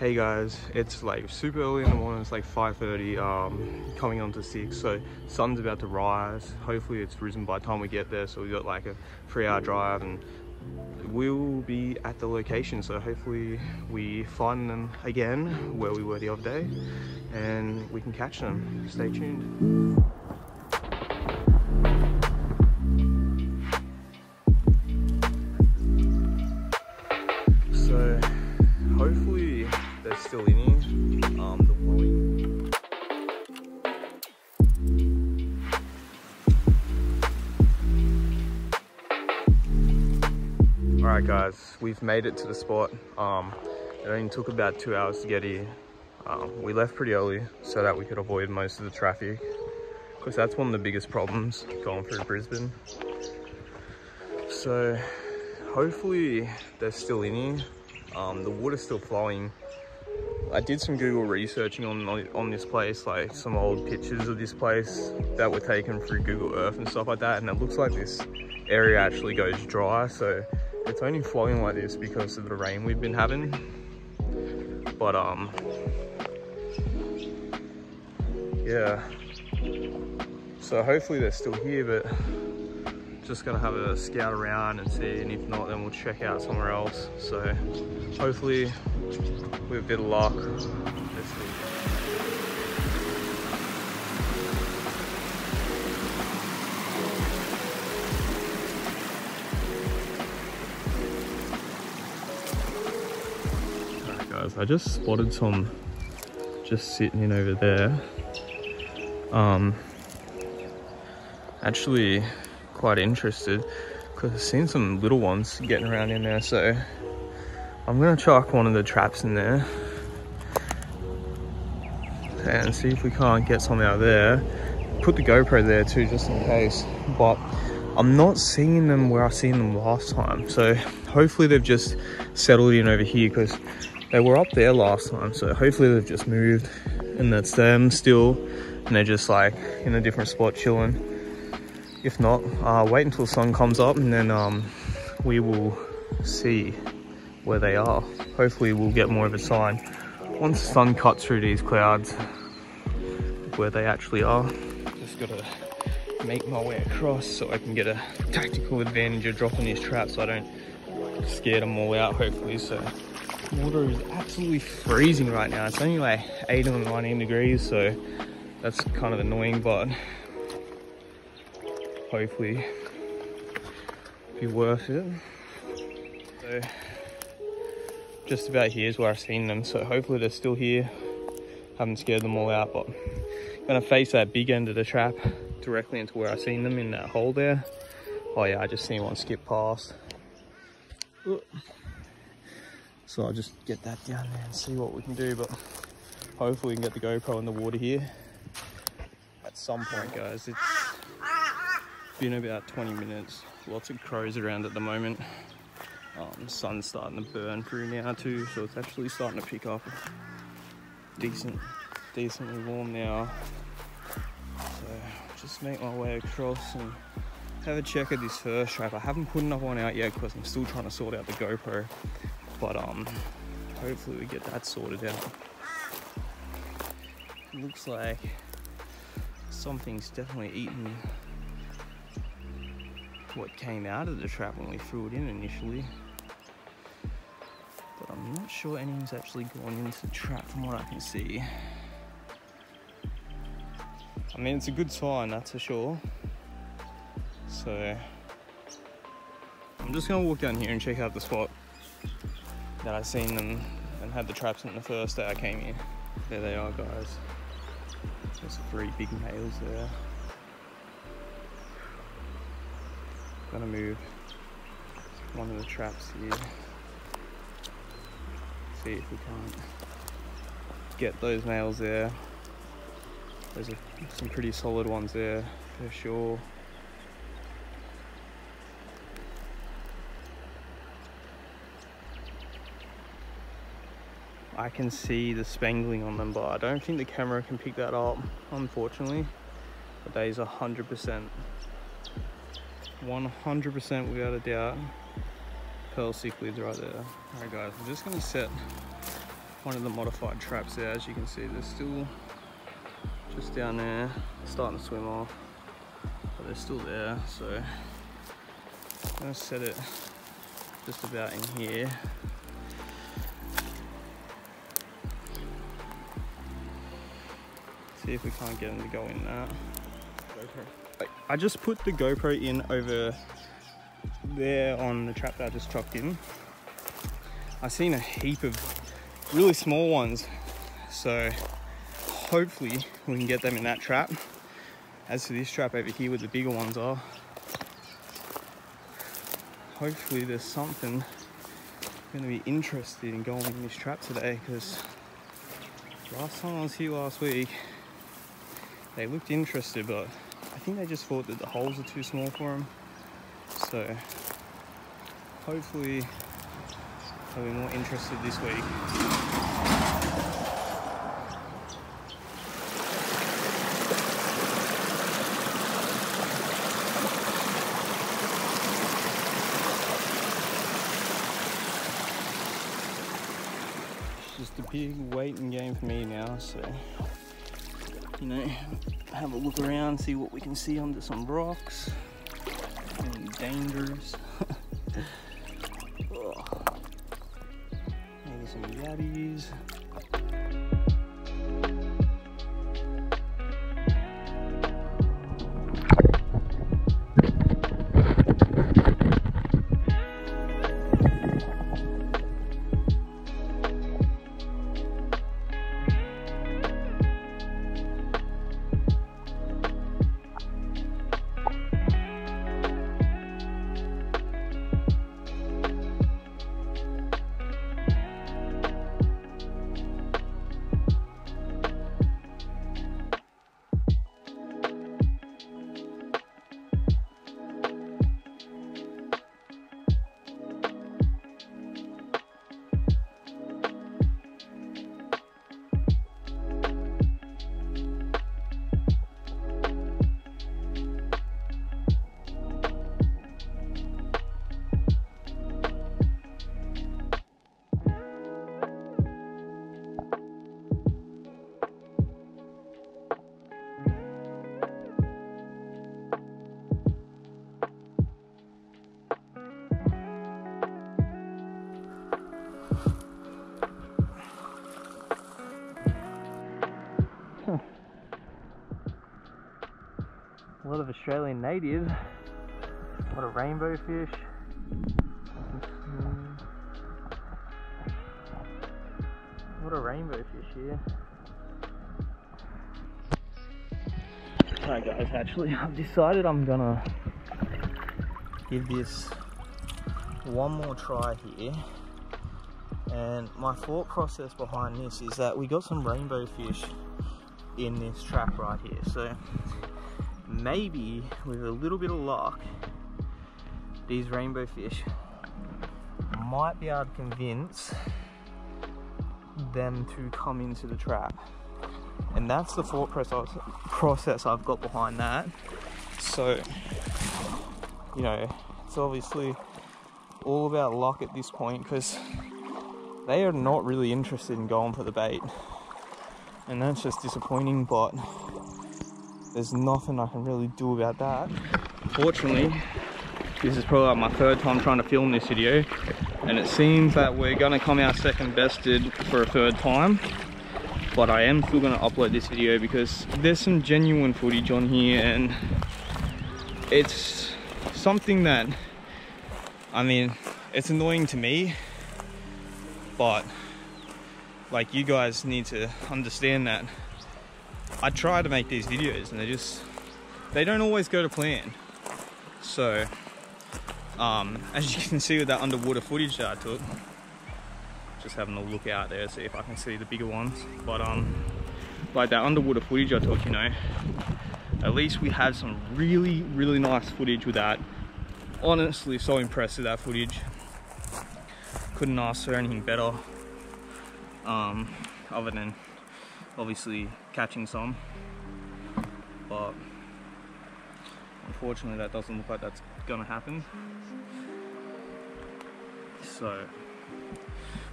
Hey guys, it's like super early in the morning. It's like 5:30, coming on to 6, so sun's about to rise. Hopefully it's risen by the time we get there, so we've got like a 3-hour drive and we'll be at the location. So hopefully we find them again where we were the other day and we can catch them. Stay tuned. So hopefully they're still in here. The blowing. Alright guys, we've made it to the spot. It only took about 2 hours to get here. We left pretty early so that we could avoid most of the traffic, because that's one of the biggest problems going through Brisbane. So hopefully they're still in here. The water's still flowing. I did some Google researching on this place, like some old pictures of this place that were taken through Google Earth and stuff like that, and it looks like this area actually goes dry, so it's only flowing like this because of the rain we've been having. But yeah, so hopefully they're still here, but just gonna have a scout around and see, and if not then we'll check out somewhere else. So hopefully with a bit of luck this week. Alright guys, I just spotted some just sitting in over there. Actually quite interested because I've seen some little ones getting around in there, so I'm gonna chuck one of the traps in there and see if we can't get something out of there. Put the GoPro there too, just in case. But I'm not seeing them where I seen them last time, so hopefully they've just settled in over here, because they were up there last time, so hopefully they've just moved and that's them still, and they're just like in a different spot chilling. If not, wait until the sun comes up and then we will see where they are. Hopefully we'll get more of a sign once the sun cuts through these clouds where they actually are. Just gotta make my way across so I can get a tactical advantage of dropping these traps so I don't scare them all out, hopefully. So water is absolutely freezing right now. It's only like 18 or 19 degrees, so that's kind of annoying, but hopefully be worth it. So just about here is where I've seen them, so hopefully they're still here. Haven't scared them all out, but I'm gonna face that big end of the trap directly into where I've seen them, in that hole there. Oh yeah, I just seen one skip past. So I'll just get that down there and see what we can do, but hopefully we can get the GoPro in the water here at some point. Guys, it's been about 20 minutes. Lots of crows around at the moment. Sun's starting to burn through now too, so it's actually starting to pick up decently warm now. So just make my way across and have a check at this first trap. I haven't put another one out yet because I'm still trying to sort out the GoPro, but hopefully we get that sorted out. Looks like something's definitely eaten what came out of the trap when we threw it in initially, but I'm not sure anyone's actually gone into the trap from what I can see. I mean, it's a good sign, that's for sure. So I'm just gonna walk down here and check out the spot that I seen them and had the traps in the first day I came here. There they are guys, there's 3 big males there. Gonna move one of the traps here, see if we can't get those nails there. There's some pretty solid ones there for sure. I can see the spangling on them, but I don't think the camera can pick that up, unfortunately. But that is 100% without a doubt pearl cichlids right there. Alright guys, I'm just going to set one of the modified traps there. As you can see, they're still just down there, starting to swim off, but they're still there. So I'm gonna set it just about in here. See if we can't get them to go in that. I just put the GoPro in over there on the trap that I just chucked in. I've seen a heap of really small ones, so hopefully we can get them in that trap. As to this trap over here where the bigger ones are, hopefully there's something going to be interested in going in this trap today, because last time I was here last week, they looked interested, but I think they just thought that the holes are too small for them. So hopefully they'll be more interested this week. Big waiting game for me now, so you know, have a look around, see what we can see under some rocks and dangers. Oh. Maybe some gaddies. A lot of Australian natives, a lot of rainbow fish. A lot of rainbow fish here. Alright guys, actually I've decided I'm gonna give this one more try here. And my thought process behind this is that we got some rainbow fish in this trap right here, so maybe with a little bit of luck these rainbow fish might be able to convince them to come into the trap, and that's the thought process I've got behind that. So you know, it's obviously all about luck at this point, because they are not really interested in going for the bait, and that's just disappointing, but there's nothing I can really do about that. Fortunately, this is probably like my third time trying to film this video, and it seems that we're gonna come out second bested for a third time, but I am still gonna upload this video because there's some genuine footage on here, and it's something that, I mean, it's annoying to me, but like, you guys need to understand that I try to make these videos and they don't always go to plan. So as you can see with that underwater footage that I took, just having a look out there, see if I can see the bigger ones, but like that underwater footage I took, you know, at least we had some really nice footage with that. Honestly, so impressed with that footage, couldn't ask for anything better. Other than obviously catching some, but unfortunately that doesn't look like that's gonna happen, so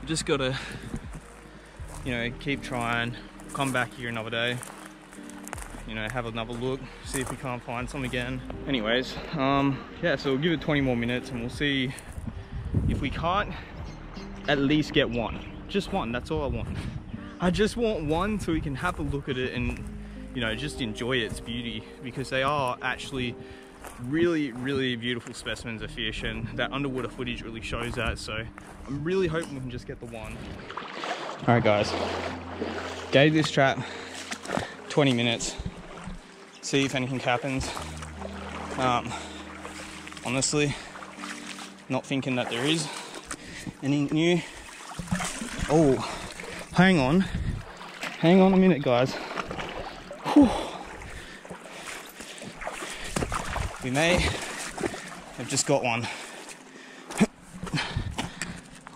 we just gotta you know, keep trying, come back here another day, you know, have another look, see if we can't find some again. Anyways, yeah, so we'll give it 20 more minutes and we'll see if we can't at least get one. Just one, that's all I want. I just want one so we can have a look at it and, you know, just enjoy its beauty, because they are actually really, really beautiful specimens of fish, and that underwater footage really shows that. So I'm really hoping we can just get the one. All right, guys, gave this trap 20 minutes. See if anything happens. Honestly, not thinking that there is anything new. Oh, hang on a minute, guys. Whew. We may have just got one.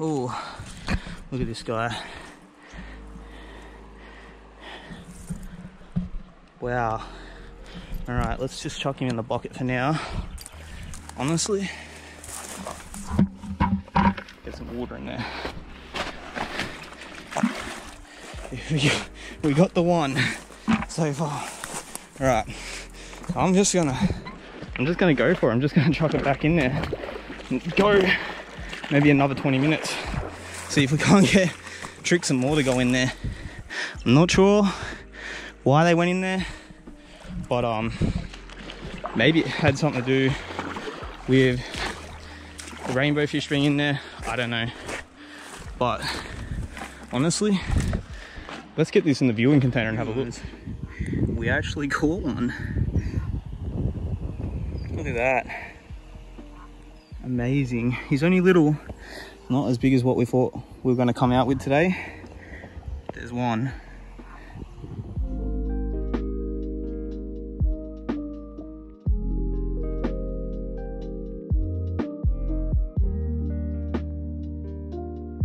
Oh, look at this guy. Wow. All right, let's just chuck him in the bucket for now. Honestly, get some water in there. We got the one so far. All right, I'm just gonna go for it. I'm just gonna chuck it back in there and go maybe another 20 minutes. See if we can't get trick some more to go in there. I'm not sure why they went in there, but maybe it had something to do with the rainbow fish being in there. I don't know, but honestly, let's get this in the viewing container and have a look. We actually caught one. Look at that. Amazing. He's only little, not as big as what we thought we were going to come out with today. There's one.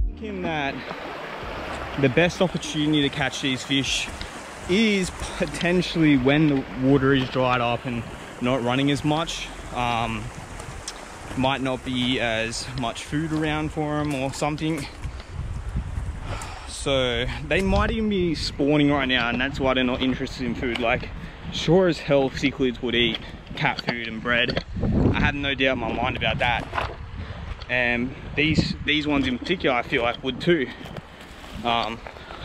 Thinking that the best opportunity to catch these fish is potentially when the water is dried up and not running as much. Might not be as much food around for them or something, so they might even be spawning right now, and that's why they're not interested in food. Like, sure as hell cichlids would eat cat food and bread, I have no doubt in my mind about that, and these ones in particular I feel like would too. I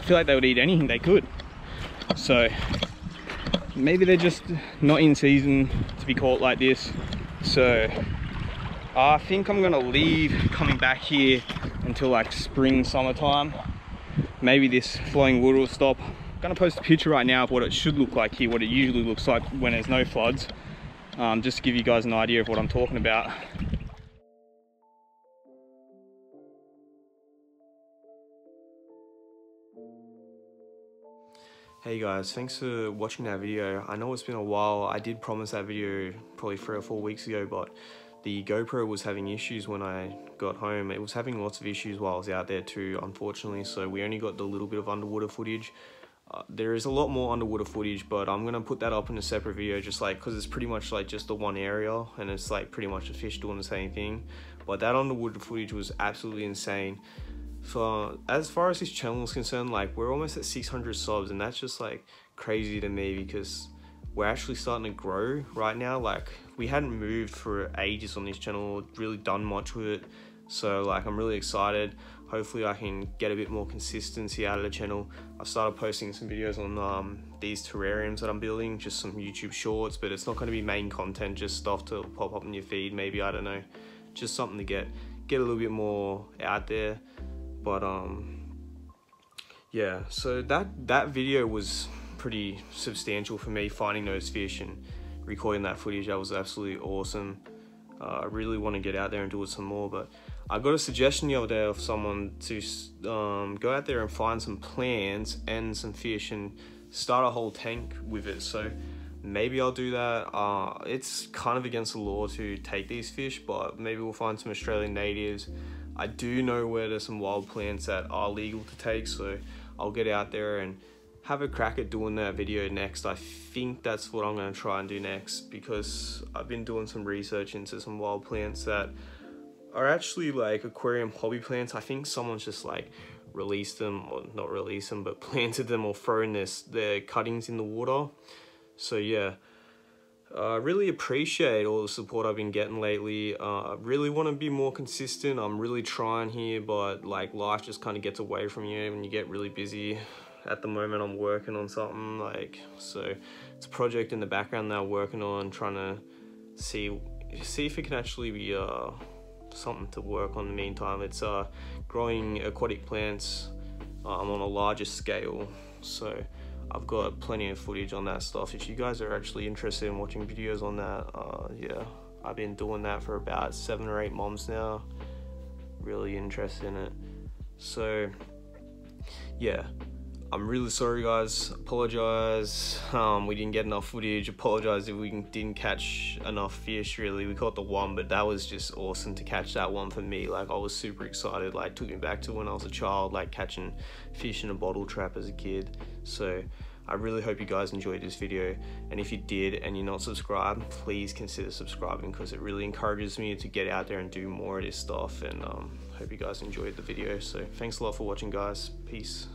feel like they would eat anything they could, so maybe they're just not in season to be caught like this. So I think I'm gonna leave coming back here until like spring, summertime. Maybe this flowing water will stop. I'm gonna post a picture right now of what it should look like here, what it usually looks like when there's no floods, just to give you guys an idea of what I'm talking about. Hey guys, thanks for watching that video. I know it's been a while. I did promise that video probably 3 or 4 weeks ago, but the GoPro was having issues when I got home. It was having lots of issues while I was out there too, unfortunately, so we only got the little bit of underwater footage. There is a lot more underwater footage, but I'm gonna put that up in a separate video, just like, cause it's pretty much like just the one area, and it's like pretty much a fish doing the same thing. But that underwater footage was absolutely insane. So as far as this channel is concerned, like, we're almost at 600 subs, and that's just like crazy to me, because we're actually starting to grow right now. Like, we hadn't moved for ages on this channel, really done much with it, so like I'm really excited. Hopefully I can get a bit more consistency out of the channel. I've started posting some videos on these terrariums that I'm building, just some YouTube shorts, but it's not going to be main content, just stuff to pop up in your feed maybe, I don't know, just something to get a little bit more out there. But yeah, so that video was pretty substantial for me, finding those fish and recording that footage. That was absolutely awesome. I really want to get out there and do it some more, but I got a suggestion the other day of someone to go out there and find some plants and some fish and start a whole tank with it. So maybe I'll do that. It's kind of against the law to take these fish, but maybe we'll find some Australian natives. I do know where there's some wild plants that are legal to take, so I'll get out there and have a crack at doing that video next. I think that's what I'm going to try and do next, because I've been doing some research into some wild plants that are actually like aquarium hobby plants. I think someone's just like released them, or not released them, but planted them or thrown their cuttings in the water. So yeah, I really appreciate all the support I've been getting lately. I really want to be more consistent. I'm really trying here, but like life just kind of gets away from you when you get really busy. At the moment I'm working on something, like, so it's a project in the background that I'm working on, trying to see if it can actually be something to work on in the meantime. It's growing aquatic plants on a larger scale, so I've got plenty of footage on that stuff. If you guys are actually interested in watching videos on that, yeah, I've been doing that for about 7 or 8 months now. Really interested in it. So yeah, I'm really sorry guys, apologize, we didn't get enough footage, apologize if we didn't catch enough fish really. We caught the one, but that was just awesome to catch that one for me. Like I was super excited, like took me back to when I was a child, like catching fish in a bottle trap as a kid. So I really hope you guys enjoyed this video, and if you did and you're not subscribed, please consider subscribing because it really encourages me to get out there and do more of this stuff. And hope you guys enjoyed the video. So thanks a lot for watching guys, peace.